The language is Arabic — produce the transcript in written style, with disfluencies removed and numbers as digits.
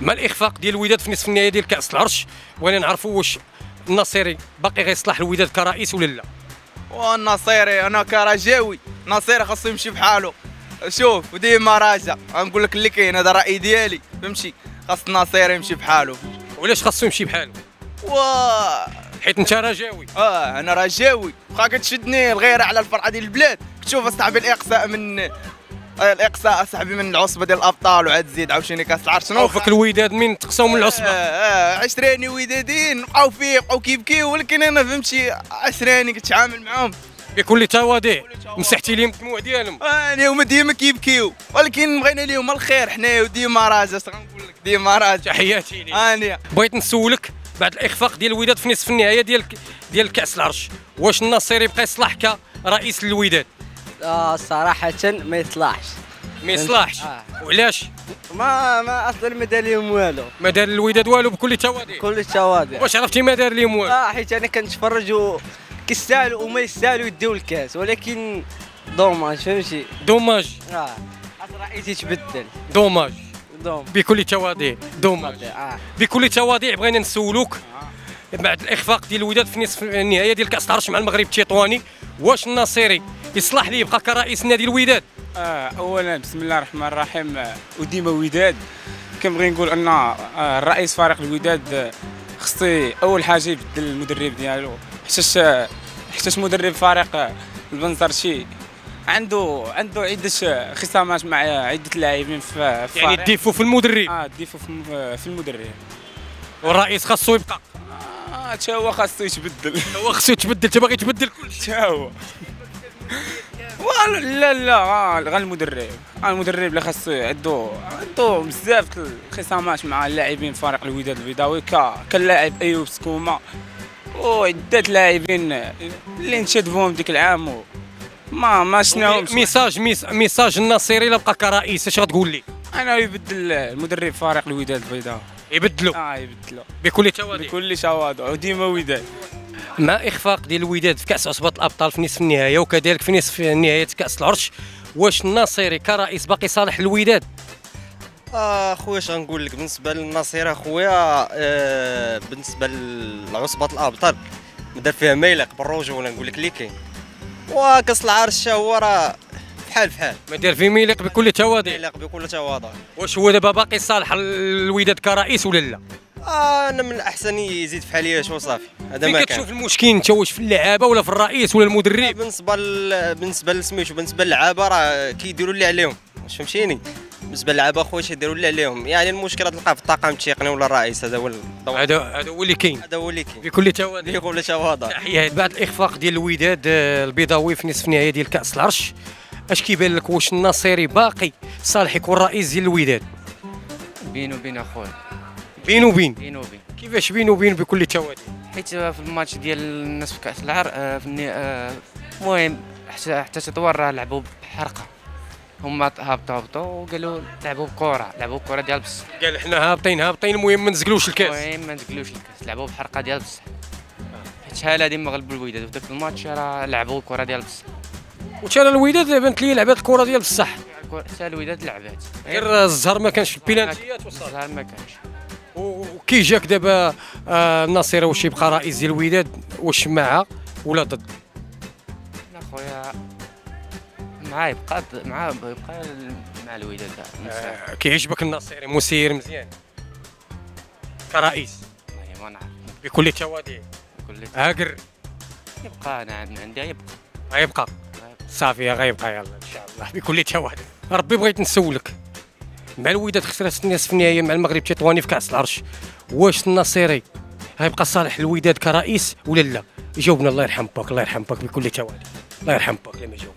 مع الاخفاق ديال الوداد في نصف النهائي ديال كاس العرش، وانا نعرفوا واش الناصري باقي غيصلح الوداد كرئيس ولا لا؟ والناصيري انا كرجاوي، الناصيري خاصو يمشي بحالو، شوف وديما راجع، غنقول لك اللي كاين، هذا الراي ديالي فهمتي، خاص الناصيري يمشي بحالو. وعلاش خاصو يمشي بحالو؟ حيت انت رجاوي. انا رجاوي، واخا كتشدني الغيره على الفرحه ديال البلاد، كتشوف اصاحبي الاقصاء من الاقصاء اصاحبي من العصبه ديال الابطال، وعاد زيد عاوتاني كاس العرش، شنو وفاك الوداد من تقساو من العصبه. 20 ودادين بقاو فيه، بقاو كيبكيو، ولكن انا فهمتي 20 كتعامل معاهم بكل تواضع، مسحتي لهم الدموع ديالهم. اليوم ديما كيبكيو، ولكن بغينا لهم الخير حنايا، وديما راجع، غنقول لك ديما راجع. تحياتي ليك. بغيت نسولك بعد الاخفاق ديال الوداد في نصف النهائي ديال كاس العرش، واش الناصري يبقى يصلح كرئيس الوداد؟ صراحة ما يصلحش. ما يصلحش؟ وعلاش؟ ما اصلا ما دار لهم والو. ما دار الوداد والو بكل تواضع. بكل تواضع. واش عرفتي ما دار لهم والو؟ حيت انا كنتفرج كيستاهلوا وما يستاهلوا يديو الكاس، ولكن دوماج فهمتي؟ دوماج. الرئيس يتبدل. دوماج. بكل تواضع. دوماج. بكل تواضع بغينا نسولوك بعد الاخفاق ديال الوداد في نصف النهائي ديال كاس العرش مع المغرب التطواني، واش الناصري يصلح لي يبقى كرئيس نادي الوداد؟ اولا بسم الله الرحمن الرحيم، وديما وداد كنبغي نقول ان الرئيس فريق الوداد خصو اول حاجه يبدل المدرب ديالو، حيت مدرب فريق البنزرتي عنده عده خصامات مع عده لاعبين في الفريق، يعني ديفو في المدرب. ديفو في المدرب، والرئيس خاصو يبقى حتى هو خاصو يتبدل. هو خاصو يتبدل، انت باغي تبدل كلشي حتى هو. لا لا، غير المدرب اللي خاصو عنده بزاف الخصامات مع اللاعبين فريق الوداد البيضاوي، كلاعب ايوب سكومه وعدة لاعبين اللي نشدفوهم ديك العام ما شناهمش. ميساج الناصري الا بقى كرئيس اش غتقول لي؟ انا يبدل المدرب فريق الوداد البيضاوي، يبدلوا. يبدلوا بكل تواضع. بكل تواضع وديما وداد. مع اخفاق ديال الوداد في كاس عصبه الابطال في نصف النهائي وكذلك في نصف نهائيه كاس العرش، واش الناصري كرئيس باقي صالح الوداد؟ خويا اش غنقول لك بالنسبه للناصري اخويا، بالنسبه لعصبه الابطال دار فيها ما يليق بالرجوله، نقول لك اللي كاين، وكاس العرش هو راه بحال بحال ما دار فيه ما يليق بكل تواضع. يليق بكل تواضع. واش هو دابا باقي صالح الوداد كرئيس ولا لا؟ انا من الاحسن يزيد في حالياته وصافي. هذا ما كان. كتشوف المشكل انت واش في اللعابه ولا في الرئيس ولا المدرب؟ بالنسبه لسميتو، بالنسبه للعابه راه كيديروا اللي عليهم، واش فهمتيني؟ بالنسبه للعابه خويا يديروا اللي عليهم، يعني المشكله تلقاه في الطاقم التقني ولا الرئيس، هذا هو هذا هو اللي كاين. هذا هو اللي كاين بكل تواضع. بكل تواضع. تحيه. بعد الاخفاق ديال الوداد البيضاوي في نصف النهائي ديال كاس العرش، اش كيبان لك واش الناصري باقي صالح يكون رئيس ديال الوداد؟ بين وبين اخويا. بين وبين. بين وبين. كيفاش بين وبين بكل تواضع؟ حيت في الماتش ديال النصف كاس العرش المهم حتى تطور راه لعبوا بحرقه، هما هبطوا وقالوا لعبوا بكره ديال بصح، قال حنا هابطين المهم ما نزقلوش الكاس. المهم ما نزقلوش الكاس، لعبوا بحرقه ديال بصح، حيت شحال هادي ما غلبوا الوداد في ذاك الماتش راه لعبوا كره ديال بصح، وتا الوداد بانت لي لعبات الكره ديال بصح، حتى الوداد لعبات غير الزهر ما كانش في البينالتيات وصافي. الزهر ما كانش. وكي جاك دابا الناصري واش يبقى رئيس ديال الوداد، واش معها ولا ضد؟ لا خويا معاه يبقى مع الوداد. كيعجبك الناصري مسير مزيان كرئيس؟ والله ما نعرف. بكل تواضع. هاكر يبقى، انا عندي غيبقى صافي، غيبقى يلا ان شاء الله بكل تواضع. ربي بغيت نسولك مع الوداد خسرت نصف النهائي مع المغرب التطواني في كاس العرش، واش الناصري غيبقى صالح الوداد كرئيس ولا لا؟ جاوبنا الله يرحم باك، الله يرحم باك بكل تواضع. الله يرحم باك.